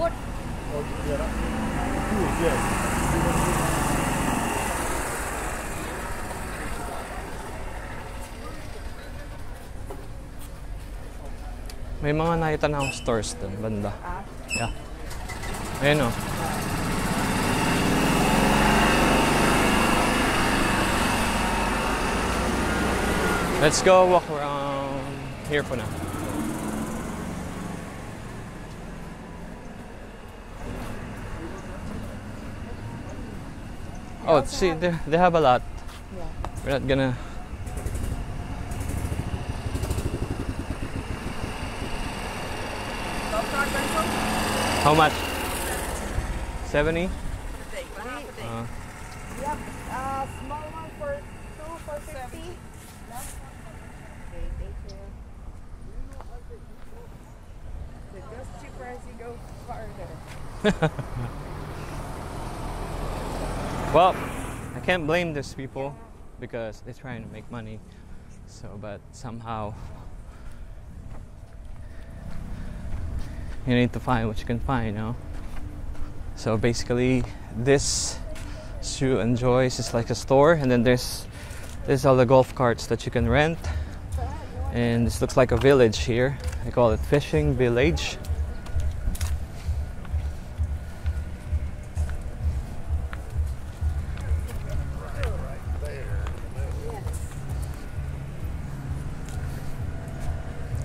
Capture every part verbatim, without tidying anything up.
What? Oh, yeah. Who is this? May mga nakita na akong stores dun, banda. Ah? Yeah. Ayan o. Let's go walk around here for now. Oh, see, they, they have a lot. Yeah. We're not gonna... How much? seventy? Uh, we have a small one for two for fifty. Okay, thank you. It goes cheaper as you go farther. Well, I can't blame these people because they're trying to make money. So, but somehow you need to find what you can find, you know? So basically, this Sioux and Joyce is like a store, and then there's there's all the golf carts that you can rent. And this looks like a village here. They call it Fishing Village.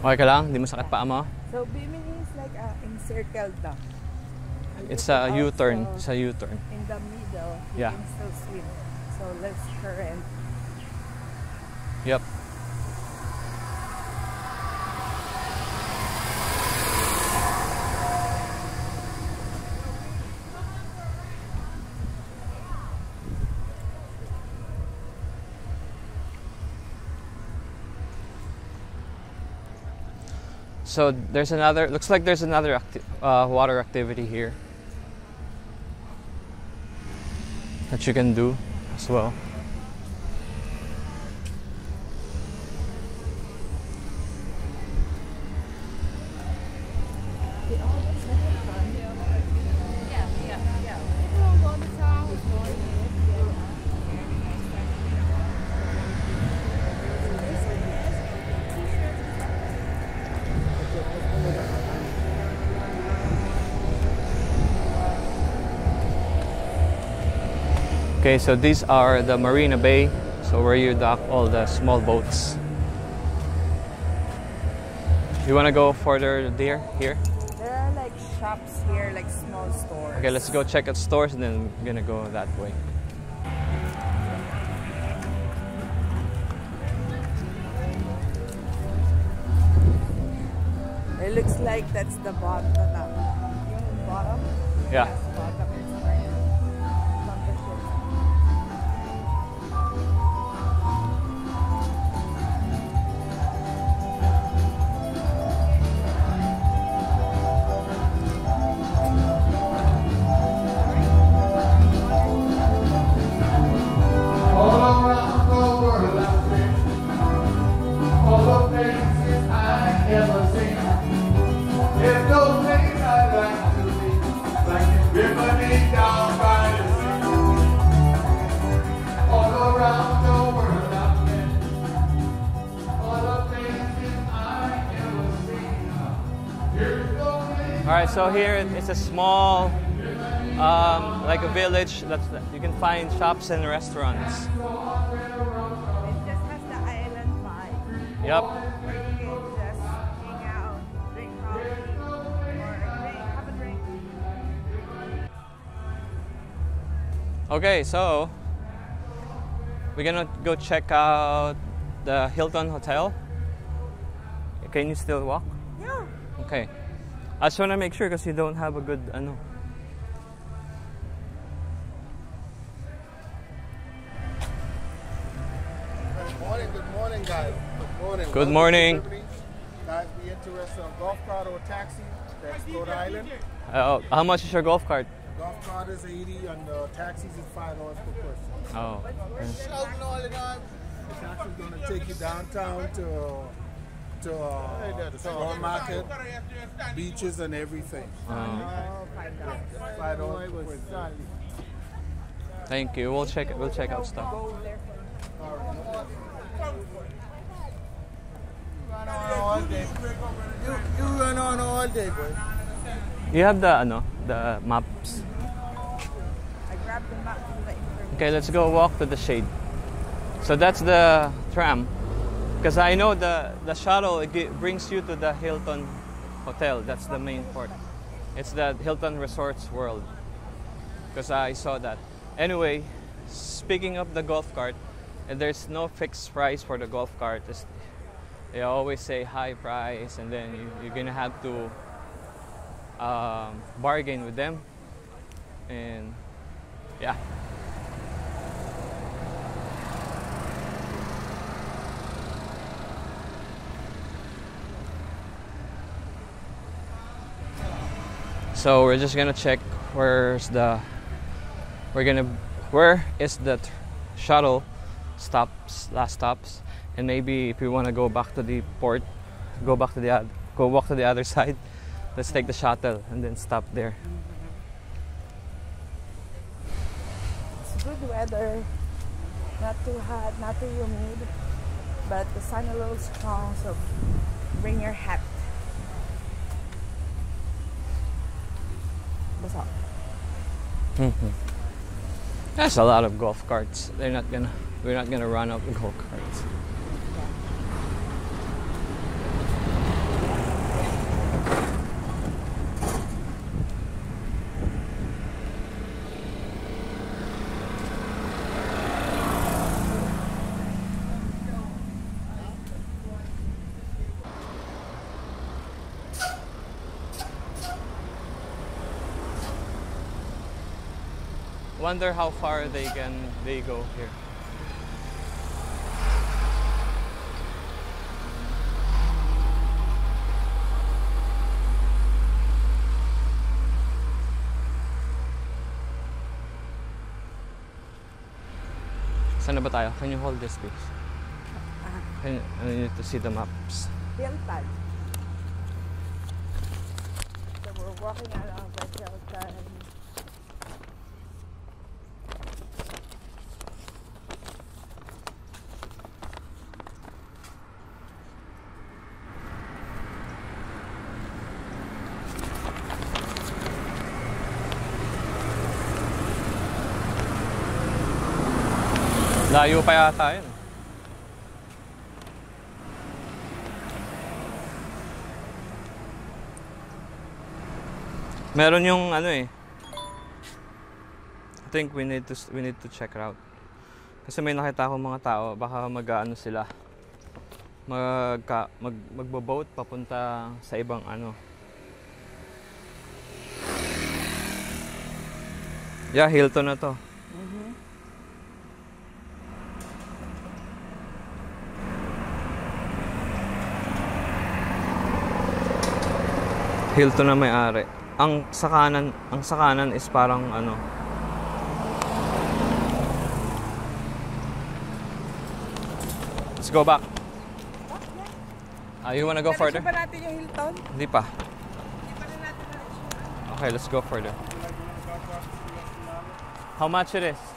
Okay ka lang? Hindi mo sakit paa mo? So, Bimini is like a encircled duck. It's a U-turn. It's a U-turn. In the middle, you yeah. can still swim. So, let's try and... Yep. So there's another, looks like there's another acti uh, water activity here that you can do as well. Okay, so these are the Marina Bay, so where you dock all the small boats. You want to go further there, here? There are like shops here, like small stores. Okay, let's go check out stores and then we're gonna go that way. It looks like that's the bottom. Yung bottom? Yeah. Alright, so here it's a small, um, like a village that you can find shops and restaurants. It just has the island vibe. Yep. Where you can just hang out, drink coffee, or drink, have a drink. Okay, so we're gonna go check out the Hilton Hotel. Can you still walk? Yeah. Okay. I just want to make sure because you don't have a good, ano. Good morning, good morning, guys. Good morning. Good morning. Guys, be interested in a golf cart or a taxi. That's Rhode Island. Uh, how much is your golf cart? The golf cart is eighty and the taxis is five dollars per person. Oh. Okay. The taxi's going to take you downtown to... to uh, farm market, beaches and everything. Oh, okay. Thank you. We'll check. We'll check out stuff. You run on all day, boy. You have the ano, the maps. I grabbed the map. Okay, let's go walk to the shade. So that's the tram. Because I know the, the shuttle, it brings you to the Hilton Hotel. That's the main port. It's the Hilton Resorts World. Because I saw that. Anyway, speaking of the golf cart, there's no fixed price for the golf cart. It's, they always say high price, and then you, you're going to have to um, bargain with them. And yeah. So we're just gonna check where's the we're gonna where is the shuttle stops last stops, and maybe if we want to go back to the port, go back to the go walk to the other side. Let's take the shuttle and then stop there. It's good weather, not too hot, not too humid, but the sun a little strong. So bring your hat. Mm-hmm. That's a lot of golf carts. They're not gonna. We're not gonna run out of golf carts. Wonder how far they can they go here. Saan na ba tayo? Can you hold this, please? Can you, I need to see the maps. So we're walking along the Delta. Layo pa yata yun. Meron yung ano eh. I think we need to we need to check out. Kasi may nakita akong mga tao, baka mag-aano sila. Mag mag magbo-boat papunta sa ibang ano. Yeah, Hilton na to. Hilton na may-ari. Ang sa kanan, ang sa kanan is parang ano. Let's go back. Ah, you wanna go further? Hindi pa natin yung Hilton? Hindi pa. Hindi pa natin. Okay, let's go further. How much it is?